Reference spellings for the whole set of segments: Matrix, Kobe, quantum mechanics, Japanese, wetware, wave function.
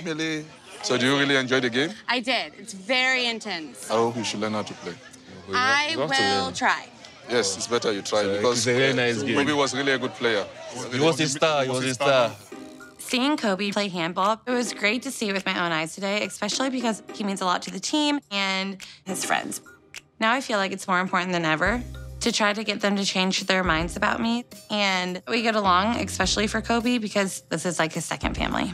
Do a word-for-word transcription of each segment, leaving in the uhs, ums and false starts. family. So do you really enjoy the game? I did. It's very intense. I hope you should learn how to play. I will try. Yes, it's better you try so, because it's a very nice game. Kobe was really a good player. He was a star. He was a star. Seeing Kobe play handball, it was great to see it with my own eyes today, especially because he means a lot to the team and his friends. Now I feel like it's more important than ever to try to get them to change their minds about me. And we get along, especially for Kobe, because this is like his second family.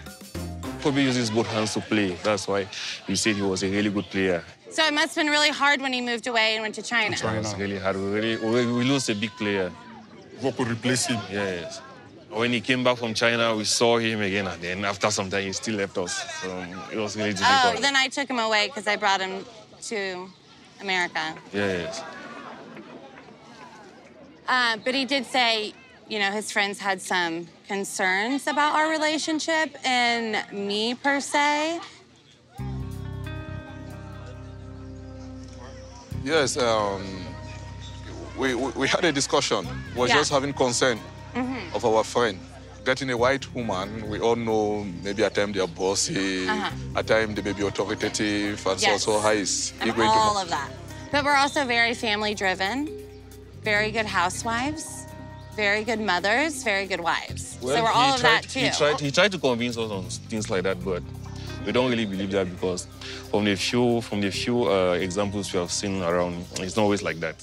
Kobe uses both hands to play. That's why you said he was a really good player. So it must have been really hard when he moved away and went to China. China was really hard. We, really, we, we lost a big player. What could replace him? Yes. When he came back from China, we saw him again, and then after some time, he still left us. So it was really difficult. Oh, then I took him away because I brought him to America. Yes. Uh, but he did say, you know, his friends had some concerns about our relationship and me, per se. Yes, um, we, we, we had a discussion. We're yeah. just having concern. Mm-hmm. Of our friend. Getting a white woman, we all know maybe at times they are bossy, uh-huh. at times they may be authoritative, and yes. so, so high is all to... of that. But we're also very family-driven, very good housewives, very good mothers, very good wives. Well, so we're all of tried, that, too. He tried, he tried to convince us on things like that, but we don't really believe that because from the few, from the few uh, examples we have seen around, it's not always like that.